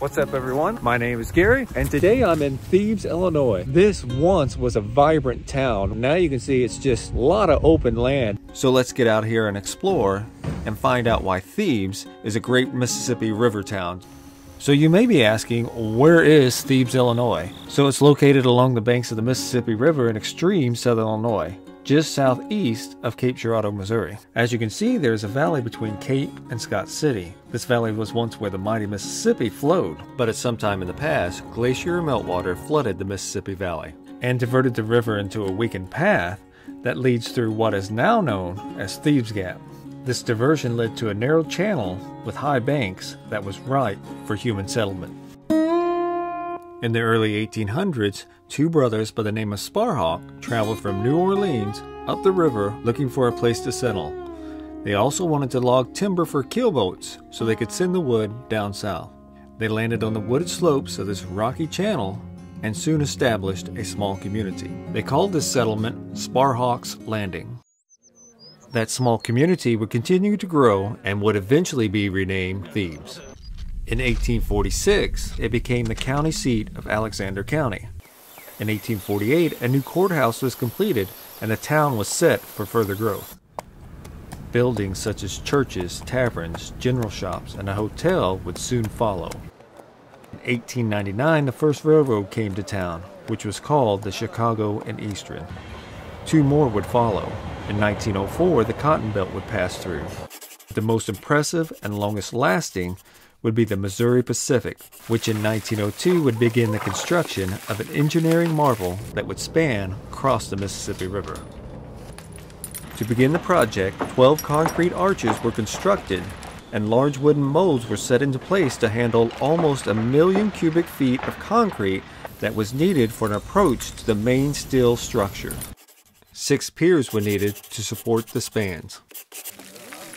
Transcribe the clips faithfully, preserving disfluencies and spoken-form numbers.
What's up everyone, my name is Gary and today I'm in Thebes, Illinois. This once was a vibrant town. Now you can see it's just a lot of open land. So let's get out here and explore and find out why Thebes is a great Mississippi River town. So you may be asking, where is Thebes, Illinois? So it's located along the banks of the Mississippi River in extreme southern Illinois, just southeast of Cape Girardeau, Missouri. As you can see, there is a valley between Cape and Scott City. This valley was once where the mighty Mississippi flowed, but at some time in the past, glacier meltwater flooded the Mississippi Valley and diverted the river into a weakened path that leads through what is now known as Thebes Gap. This diversion led to a narrow channel with high banks that was ripe for human settlement. In the early eighteen hundreds, two brothers by the name of Sparhawk traveled from New Orleans up the river looking for a place to settle. They also wanted to log timber for keelboats so they could send the wood down south. They landed on the wooded slopes of this rocky channel and soon established a small community. They called this settlement Sparhawk's Landing. That small community would continue to grow and would eventually be renamed Thebes. In eighteen forty-six, it became the county seat of Alexander County. In eighteen forty-eight, a new courthouse was completed and the town was set for further growth. Buildings such as churches, taverns, general shops, and a hotel would soon follow. In eighteen ninety-nine, the first railroad came to town, which was called the Chicago and Eastern. Two more would follow. In nineteen oh four, the Cotton Belt would pass through. The most impressive and longest lasting would be the Missouri Pacific, which in nineteen oh two would begin the construction of an engineering marvel that would span across the Mississippi River. To begin the project, twelve concrete arches were constructed and large wooden molds were set into place to handle almost a million cubic feet of concrete that was needed for an approach to the main steel structure. Six piers were needed to support the spans.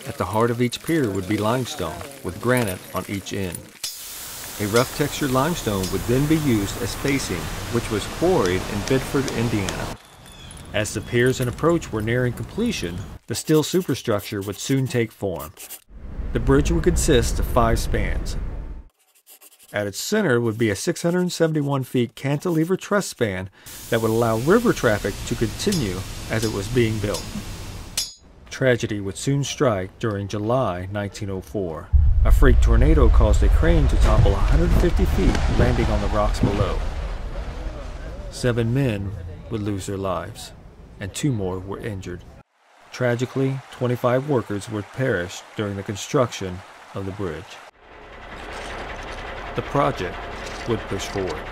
At the heart of each pier would be limestone, with granite on each end. A rough textured limestone would then be used as facing, which was quarried in Bedford, Indiana. As the piers and approach were nearing completion, the steel superstructure would soon take form. The bridge would consist of five spans. At its center would be a six hundred seventy-one feet cantilever truss span that would allow river traffic to continue as it was being built. Tragedy would soon strike during July nineteen oh four. A freak tornado caused a crane to topple one hundred fifty feet, landing on the rocks below. Seven men would lose their lives, and two more were injured. Tragically, twenty-five workers would perish during the construction of the bridge. The project would push forward.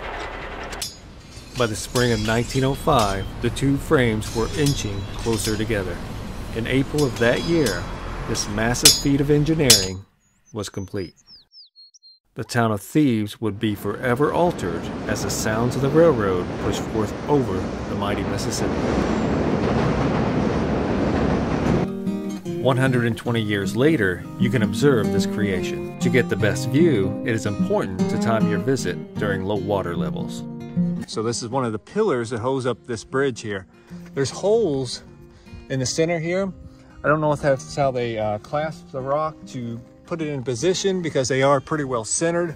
By the spring of nineteen oh five, the two frames were inching closer together. In April of that year, this massive feat of engineering was complete. The town of Thebes would be forever altered as the sounds of the railroad pushed forth over the mighty Mississippi. one hundred twenty years later, you can observe this creation. To get the best view, it is important to time your visit during low water levels. So this is one of the pillars that holds up this bridge here. There's holes in the center here. I don't know if that's how they uh, clasp the rock to put it in position, because they are pretty well centered.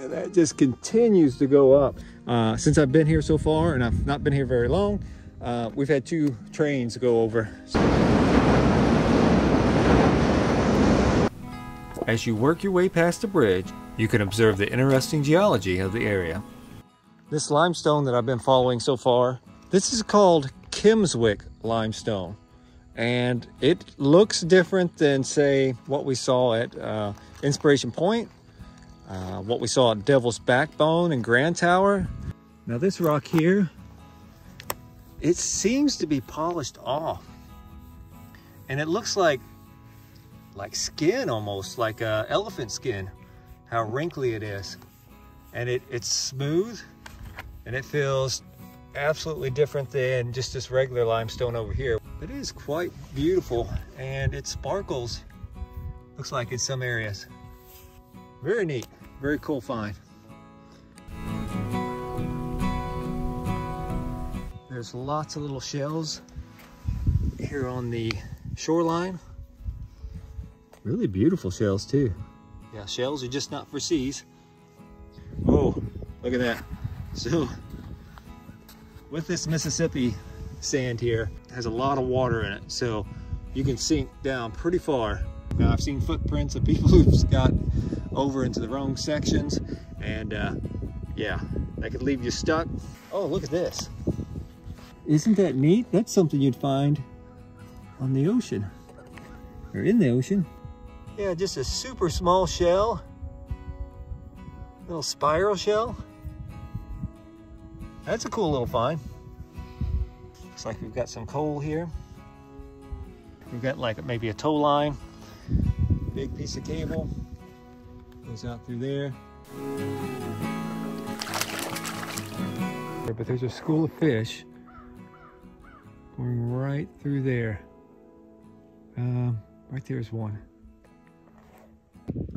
And that just continues to go up. Uh, since I've been here so far, and I've not been here very long, uh, we've had two trains go over. As you work your way past the bridge, you can observe the interesting geology of the area. This limestone that I've been following so far, this is called Kimswick limestone, and it looks different than, say, what we saw at uh, Inspiration Point, uh, what we saw at Devil's Backbone and Grand Tower. Now this rock here, it seems to be polished off, and it looks like like skin, almost like uh, elephant skin, how wrinkly it is. And it, it's smooth, and it feels absolutely different than just this regular limestone over here. It is quite beautiful, and it sparkles, looks like, in some areas. Very neat, very cool find. There's lots of little shells here on the shoreline. Really beautiful shells too. Yeah, shells are just not for seas. Oh, look at that. So with this Mississippi sand here, it has a lot of water in it, so you can sink down pretty far. Now, I've seen footprints of people who've got over into the wrong sections, and uh, yeah, that could leave you stuck. Oh, look at this. Isn't that neat? That's something you'd find on the ocean, or in the ocean. Yeah, just a super small shell, little spiral shell. That's a cool little find. Looks like we've got some coal here. We've got like maybe a tow line. Big piece of cable goes out through there. But there's a school of fish going right through there. Um, right there is one.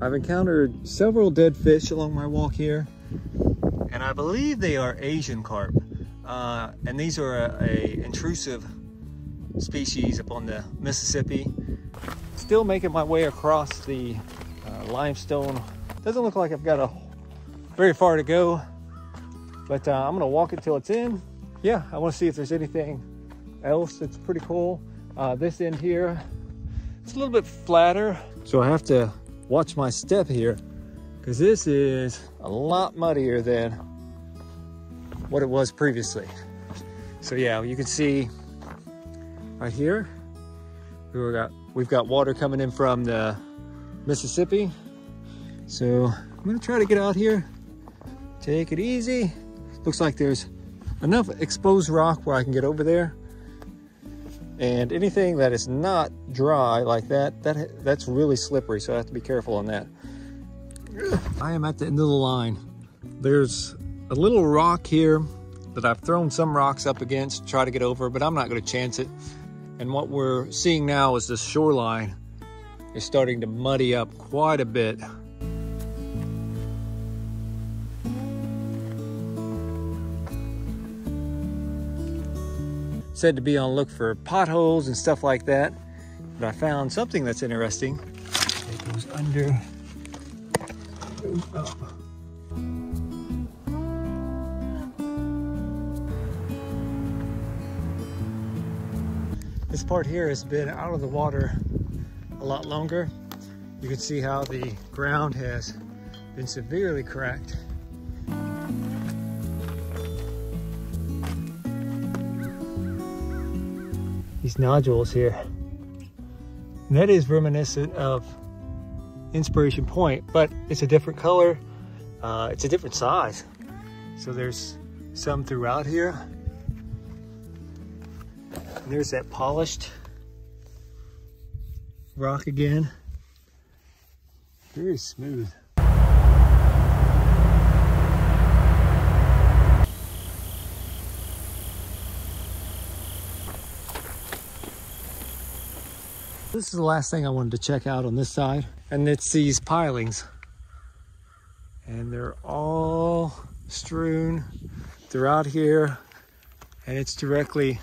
I've encountered several dead fish along my walk here, and I believe they are Asian carp. Uh, and these are a, a intrusive species upon the Mississippi. Still making my way across the uh, limestone. Doesn't look like I've got a very far to go, but uh, I'm gonna walk it till it's in. Yeah, I want to see if there's anything else that's pretty cool. Uh, this end here, it's a little bit flatter, so I have to watch my step here, because this is a lot muddier than what it was previously. So yeah, you can see right here, we've got, we've got water coming in from the Mississippi. So I'm gonna try to get out here, take it easy. Looks like there's enough exposed rock where I can get over there. And anything that is not dry like that, that that's really slippery, so I have to be careful on that. I am at the end of the line. There's a little rock here that I've thrown some rocks up against to try to get over, but I'm not going to chance it. And what we're seeing now is the shoreline is starting to muddy up quite a bit. Said to be on the look for potholes and stuff like that, but I found something that's interesting. It goes under, goes up. This part here has been out of the water a lot longer. You can see how the ground has been severely cracked. These nodules here, and that is reminiscent of Inspiration Point, but it's a different color, uh, it's a different size. So there's some throughout here, and there's that polished rock again, very smooth. This is the last thing I wanted to check out on this side, and it's these pilings. And they're all strewn throughout here, and it's directly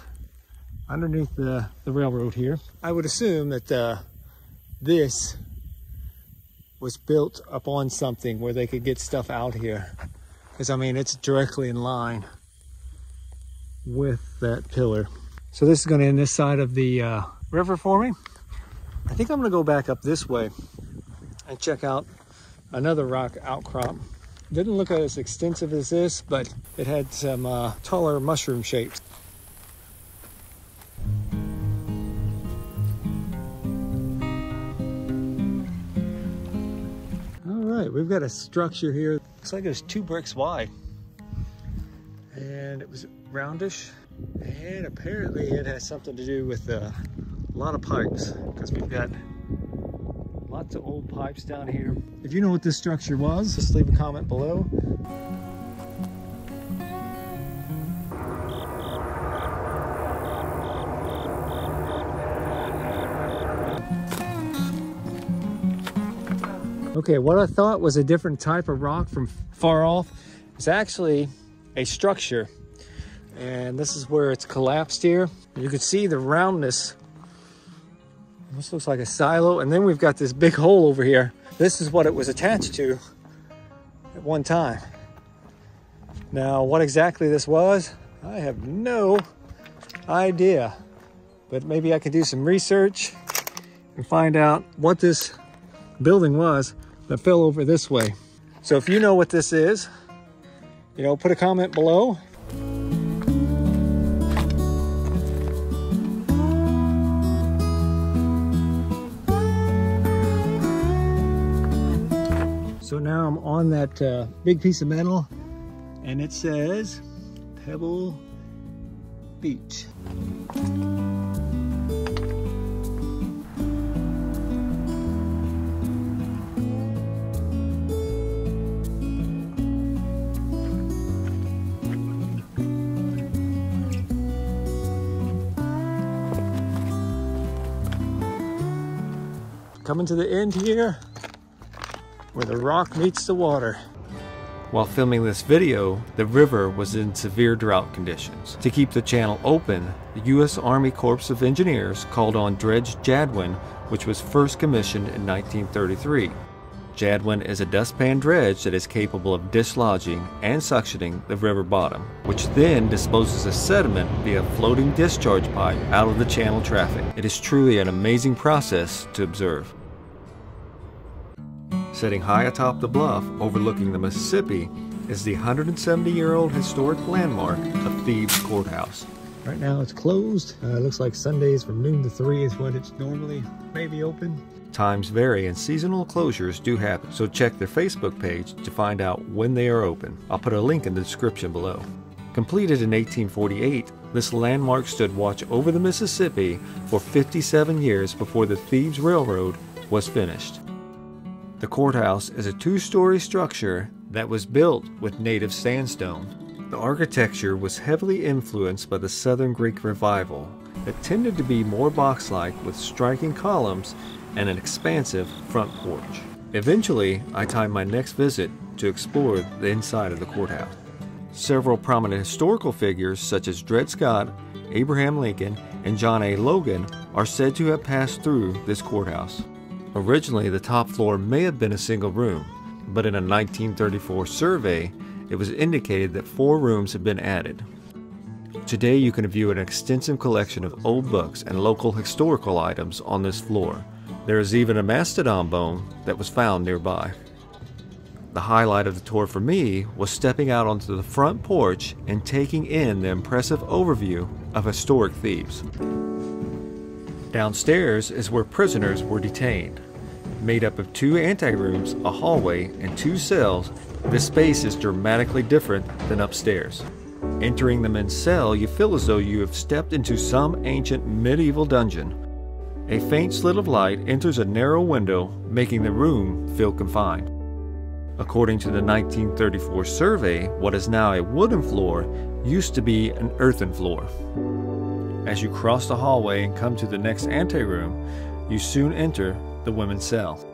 underneath the, the railroad here. I would assume that uh, this was built upon something where they could get stuff out here. Because, I mean, it's directly in line with that pillar. So this is going to end this side of the uh, river for me. I think I'm gonna go back up this way and check out another rock outcrop. Didn't look as extensive as this, but it had some uh, taller mushroom shapes. All right, we've got a structure here. Looks like it was two bricks wide. And it was roundish. And apparently it has something to do with the uh, a lot of pipes, because we've got lots of old pipes down here. If you know what this structure was, just leave a comment below. Okay, what I thought was a different type of rock from far off is actually a structure. And this is where it's collapsed here. You can see the roundness. This looks like a silo, and then we've got this big hole over here. this is what it was attached to at one time. Now, what exactly this was, I have no idea, but maybe I can do some research and find out what this building was that fell over this way. So if you know what this is, you know, put a comment below. So now I'm on that uh, big piece of metal, and it says Pebble Beach. Coming to the end here, where the rock meets the water. While filming this video, the river was in severe drought conditions. To keep the channel open, the U S Army Corps of Engineers called on Dredge Jadwin, which was first commissioned in nineteen thirty-three. Jadwin is a dustpan dredge that is capable of dislodging and suctioning the river bottom, which then disposes of sediment via a floating discharge pipe out of the channel traffic. It is truly an amazing process to observe. Sitting high atop the bluff overlooking the Mississippi is the one hundred seventy year old historic landmark of Thebes Courthouse. Right now it's closed. Uh, it looks like Sundays from noon to three is when it's normally maybe open. Times vary and seasonal closures do happen, so check their Facebook page to find out when they are open. I'll put a link in the description below. Completed in eighteen forty-eight, this landmark stood watch over the Mississippi for fifty-seven years before the Thebes Railroad was finished. The courthouse is a two-story structure that was built with native sandstone. The architecture was heavily influenced by the Southern Greek Revival that tended to be more box-like with striking columns and an expansive front porch. Eventually, I timed my next visit to explore the inside of the courthouse. Several prominent historical figures such as Dred Scott, Abraham Lincoln, and John A. Logan are said to have passed through this courthouse. Originally, the top floor may have been a single room, but in a nineteen thirty-four survey, it was indicated that four rooms had been added. Today, you can view an extensive collection of old books and local historical items on this floor. There is even a mastodon bone that was found nearby. The highlight of the tour for me was stepping out onto the front porch and taking in the impressive overview of historic Thebes. Downstairs is where prisoners were detained. Made up of two anterooms, a hallway, and two cells, this space is dramatically different than upstairs. Entering the men's cell, you feel as though you have stepped into some ancient medieval dungeon. A faint slit of light enters a narrow window, making the room feel confined. According to the nineteen thirty-four survey, what is now a wooden floor used to be an earthen floor. As you cross the hallway and come to the next anteroom, you soon enter the women's cell.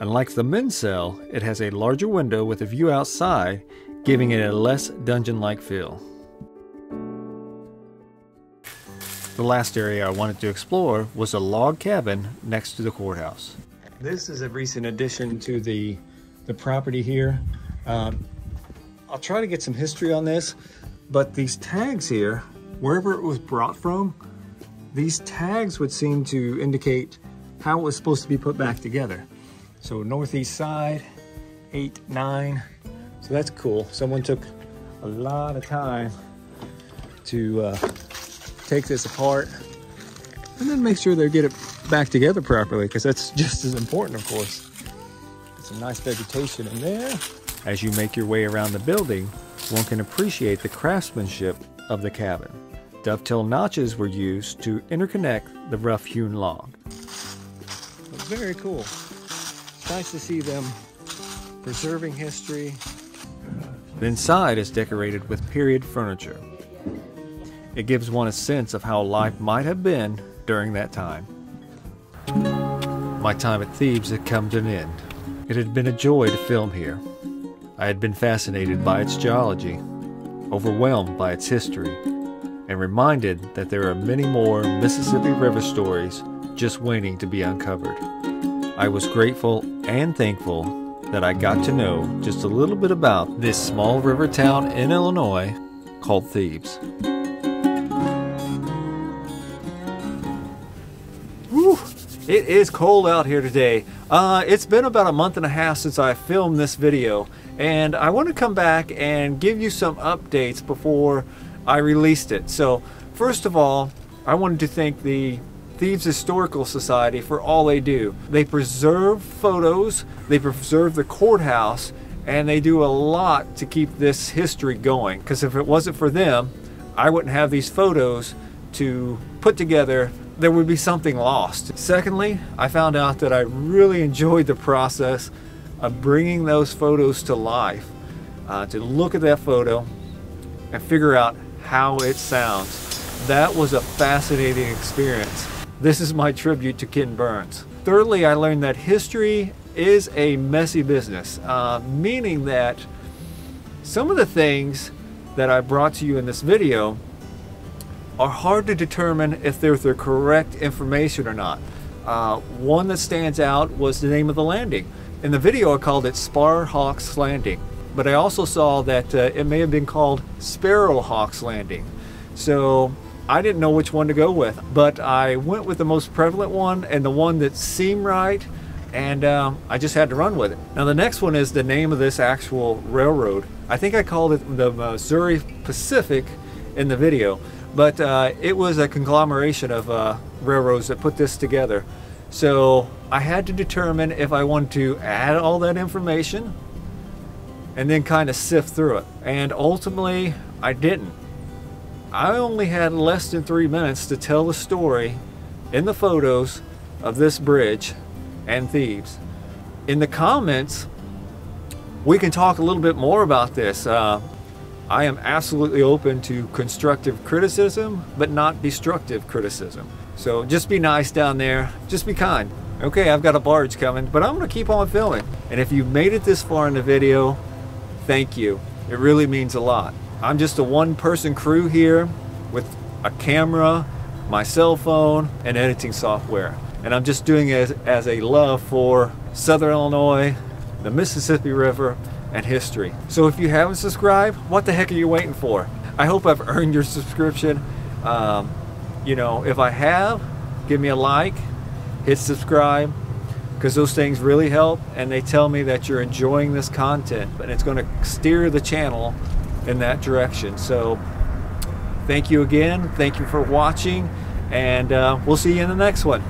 Unlike the men's cell, it has a larger window with a view outside, giving it a less dungeon-like feel. The last area I wanted to explore was a log cabin next to the courthouse. This is a recent addition to the, the property here. Um, I'll try to get some history on this, but these tags here, wherever it was brought from, these tags would seem to indicate how it was supposed to be put back together. So northeast side, eight, nine. So that's cool. Someone took a lot of time to uh, take this apart and then make sure they get it back together properly, because that's just as important, of course. Some nice vegetation in there. As you make your way around the building, one can appreciate the craftsmanship of the cabin. Dovetail notches were used to interconnect the rough-hewn log. Very cool. It's nice to see them preserving history. The inside is decorated with period furniture. It gives one a sense of how life might have been during that time. My time at Thebes had come to an end. It had been a joy to film here. I had been fascinated by its geology, overwhelmed by its history, and reminded that there are many more Mississippi River stories just waiting to be uncovered. I was grateful and thankful that I got to know just a little bit about this small river town in Illinois called Thebes. Whew, it is cold out here today. Uh, it's been about a month and a half since I filmed this video, and I want to come back and give you some updates before I released it. So first of all, I wanted to thank the Thebes Historical Society for all they do. They preserve photos, they preserve the courthouse, and they do a lot to keep this history going, because if it wasn't for them, I wouldn't have these photos to put together. There would be something lost. Secondly, I found out that I really enjoyed the process of bringing those photos to life, uh, to look at that photo and figure out how it sounds. That was a fascinating experience. This is my tribute to Ken Burns. Thirdly, I learned that history is a messy business, uh, meaning that some of the things that I brought to you in this video are hard to determine if they're the correct information or not. Uh, one that stands out was the name of the landing. In the video, I called it Sparhawk's Landing, but I also saw that uh, it may have been called Sparrowhawk's Landing. So I didn't know which one to go with, but I went with the most prevalent one and the one that seemed right, and um, I just had to run with it. Now the next one is the name of this actual railroad. I think I called it the Missouri Pacific in the video, but uh, it was a conglomeration of uh, railroads that put this together. So I had to determine if I wanted to add all that information and then kind of sift through it. And ultimately, I didn't. I only had less than three minutes to tell the story in the photos of this bridge and Thebes. In the comments, we can talk a little bit more about this. Uh, I am absolutely open to constructive criticism, but not destructive criticism. So just be nice down there, just be kind. Okay, I've got a barge coming, but I'm gonna keep on filming. And if you've made it this far in the video, thank you. It really means a lot. I'm just a one-person crew here with a camera, my cell phone, and editing software. And I'm just doing it as, as a love for Southern Illinois, the Mississippi River, and history. So if you haven't subscribed, what the heck are you waiting for? I hope I've earned your subscription. Um, you know, if I have, give me a like, hit subscribe, because those things really help, and they tell me that you're enjoying this content, and it's gonna steer the channel in that direction. So thank you again, thank you for watching, and uh, we'll see you in the next one.